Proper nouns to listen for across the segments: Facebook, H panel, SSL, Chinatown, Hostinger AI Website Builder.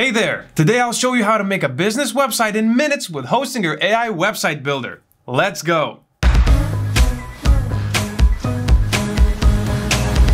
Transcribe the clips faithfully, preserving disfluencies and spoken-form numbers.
Hey there! Today I'll show you how to make a business website in minutes with Hostinger A I Website Builder. Let's go!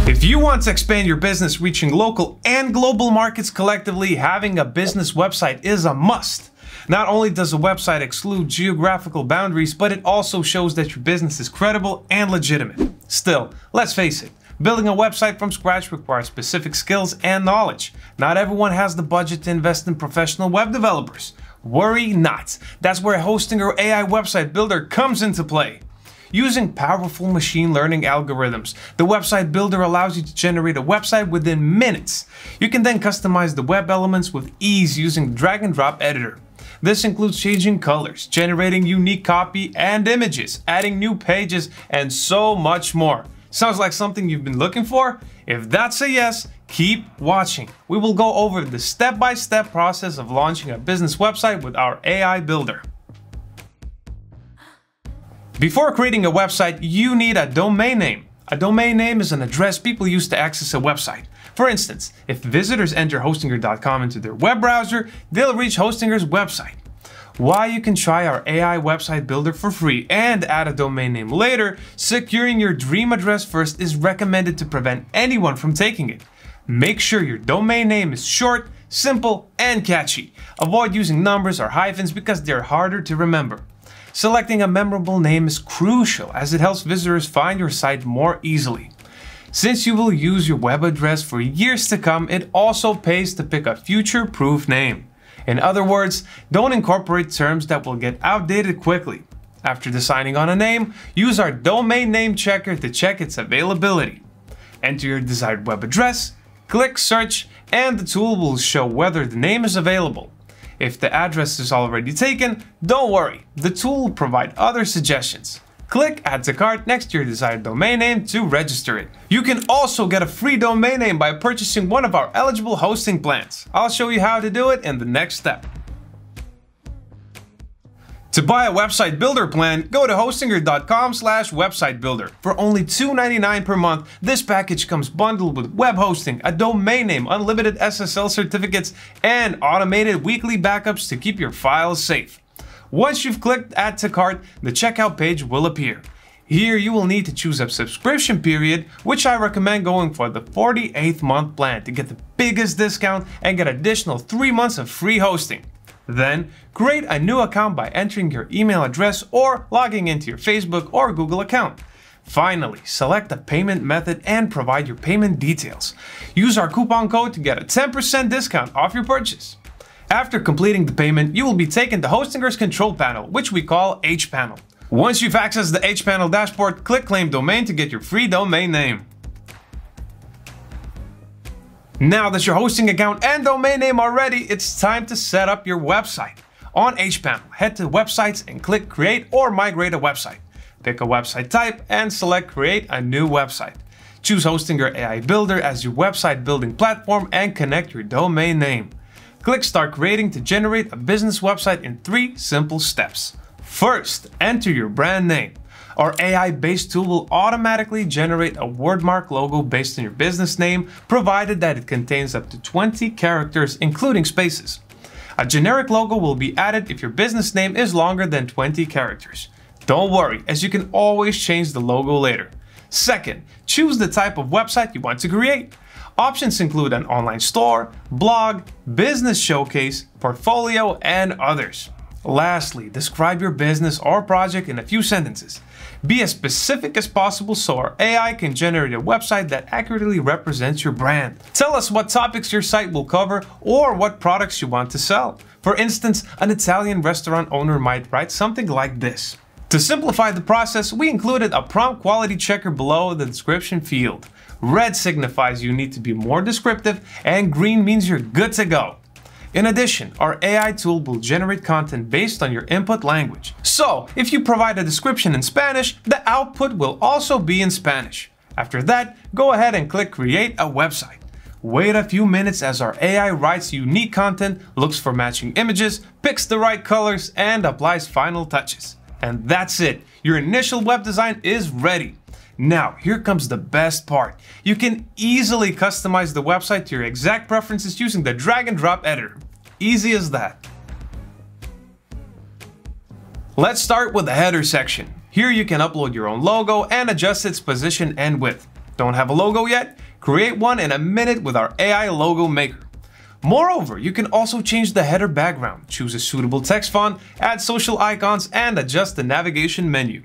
If you want to expand your business reaching local and global markets collectively, having a business website is a must. Not only does a website exclude geographical boundaries, but it also shows that your business is credible and legitimate. Still, let's face it. Building a website from scratch requires specific skills and knowledge. Not everyone has the budget to invest in professional web developers. Worry not. That's where Hostinger A I Website Builder comes into play. Using powerful machine learning algorithms, the Website Builder allows you to generate a website within minutes. You can then customize the web elements with ease using the drag and drop editor. This includes changing colors, generating unique copy and images, adding new pages, and so much more. Sounds like something you've been looking for? If that's a yes, keep watching. We will go over the step-by-step process of launching a business website with our A I Builder. Before creating a website, you need a domain name. A domain name is an address people use to access a website. For instance, if visitors enter hostinger dot com into their web browser, they'll reach Hostinger's website. While you can try our A I Website Builder for free and add a domain name later, securing your dream address first is recommended to prevent anyone from taking it. Make sure your domain name is short, simple, and catchy. Avoid using numbers or hyphens because they're harder to remember. Selecting a memorable name is crucial as it helps visitors find your site more easily. Since you will use your web address for years to come, it also pays to pick a future-proof name. In other words, don't incorporate terms that will get outdated quickly. After deciding on a name, use our domain name checker to check its availability. Enter your desired web address, click search, and the tool will show whether the name is available. If the address is already taken, don't worry, the tool will provide other suggestions. Click Add to Cart next to your desired domain name to register it. You can also get a free domain name by purchasing one of our eligible hosting plans. I'll show you how to do it in the next step. To buy a Website Builder plan, go to hostinger dot com slash website builder. For only two ninety-nine per month, this package comes bundled with web hosting, a domain name, unlimited S S L certificates, and automated weekly backups to keep your files safe. Once you've clicked Add to Cart, the checkout page will appear. Here you will need to choose a subscription period, which I recommend going for the forty-eighth month plan to get the biggest discount and get additional three months of free hosting. Then, create a new account by entering your email address or logging into your Facebook or Google account. Finally, select a payment method and provide your payment details. Use our coupon code to get a ten percent discount off your purchase. After completing the payment, you will be taken to Hostinger's control panel, which we call H panel. Once you've accessed the H panel dashboard, click Claim Domain to get your free domain name. Now that your hosting account and domain name are ready, it's time to set up your website. On H panel, head to Websites and click Create or Migrate a Website. Pick a website type and select Create a New Website. Choose Hostinger A I Builder as your website building platform and connect your domain name. Click Start Creating to generate a business website in three simple steps. First, enter your brand name. Our A I-based tool will automatically generate a wordmark logo based on your business name, provided that it contains up to twenty characters, including spaces. A generic logo will be added if your business name is longer than twenty characters. Don't worry, as you can always change the logo later. Second, choose the type of website you want to create. Options include an online store, blog, business showcase, portfolio, and others. Lastly, describe your business or project in a few sentences. Be as specific as possible so our A I can generate a website that accurately represents your brand. Tell us what topics your site will cover or what products you want to sell. For instance, an Italian restaurant owner might write something like this. To simplify the process, we included a prompt quality checker below the description field. Red signifies you need to be more descriptive, and green means you're good to go. In addition, our A I tool will generate content based on your input language. So, if you provide a description in Spanish, the output will also be in Spanish. After that, go ahead and click Create a Website. Wait a few minutes as our A I writes unique content, looks for matching images, picks the right colors, and applies final touches. And that's it. Your initial web design is ready. Now, here comes the best part. You can easily customize the website to your exact preferences using the drag and drop editor. Easy as that. Let's start with the header section. Here you can upload your own logo and adjust its position and width. Don't have a logo yet? Create one in a minute with our A I logo maker. Moreover, you can also change the header background, choose a suitable text font, add social icons, and adjust the navigation menu.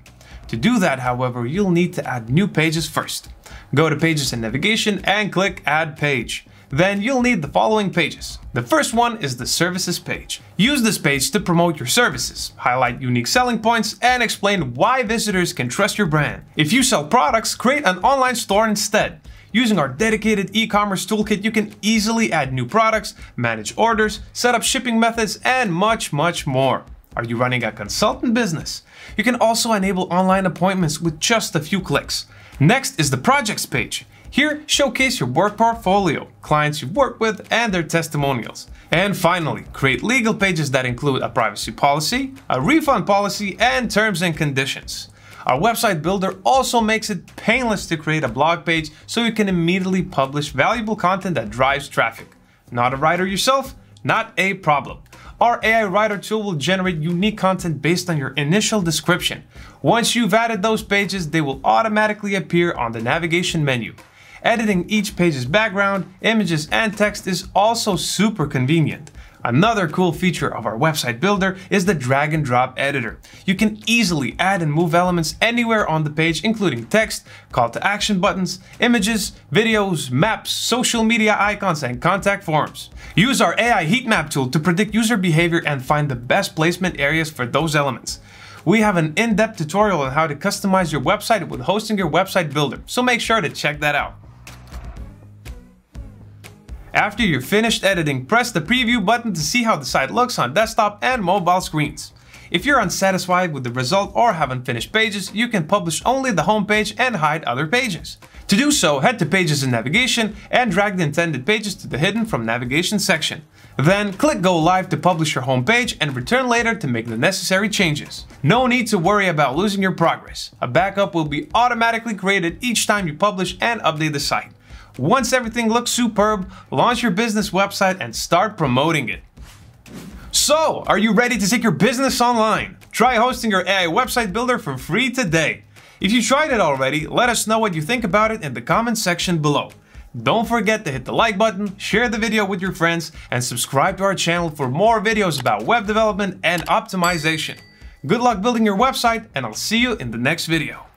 To do that, however, you'll need to add new pages first. Go to Pages and Navigation and click Add Page. Then you'll need the following pages. The first one is the services page. Use this page to promote your services, highlight unique selling points, and explain why visitors can trust your brand. If you sell products, create an online store instead. Using our dedicated e-commerce toolkit, you can easily add new products, manage orders, set up shipping methods, and much, much more. Are you running a consultant business? You can also enable online appointments with just a few clicks. Next is the projects page. Here, showcase your work portfolio, clients you've worked with, and their testimonials. And finally, create legal pages that include a privacy policy, a refund policy, and terms and conditions. Our website builder also makes it painless to create a blog page so you can immediately publish valuable content that drives traffic. Not a writer yourself? Not a problem. Our A I Writer tool will generate unique content based on your initial description. Once you've added those pages, they will automatically appear on the navigation menu. Editing each page's background, images, and text is also super convenient. Another cool feature of our website builder is the drag and drop editor. You can easily add and move elements anywhere on the page, including text, call to action buttons, images, videos, maps, social media icons, and contact forms. Use our A I heat map tool to predict user behavior and find the best placement areas for those elements. We have an in-depth tutorial on how to customize your website with Hostinger Website Builder, so make sure to check that out. After you're finished editing, press the preview button to see how the site looks on desktop and mobile screens. If you're unsatisfied with the result or haven't finished pages, you can publish only the home page and hide other pages. To do so, head to Pages and Navigation and drag the intended pages to the Hidden from Navigation section. Then click Go Live to publish your home page and return later to make the necessary changes. No need to worry about losing your progress. A backup will be automatically created each time you publish and update the site. Once everything looks superb, launch your business website and start promoting it. So, are you ready to take your business online? Try Hostinger A I Website Builder for free today. If you tried it already, let us know what you think about it in the comments section below. Don't forget to hit the like button, share the video with your friends, and subscribe to our channel for more videos about web development and optimization. Good luck building your website, and I'll see you in the next video.